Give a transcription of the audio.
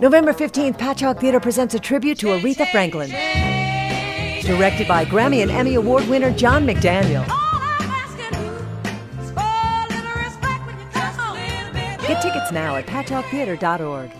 November 15th, Patchogue Theatre presents a tribute to Aretha Franklin. Directed by Grammy and Emmy Award winner John McDaniel. Get tickets now at patchoguetheatre.org.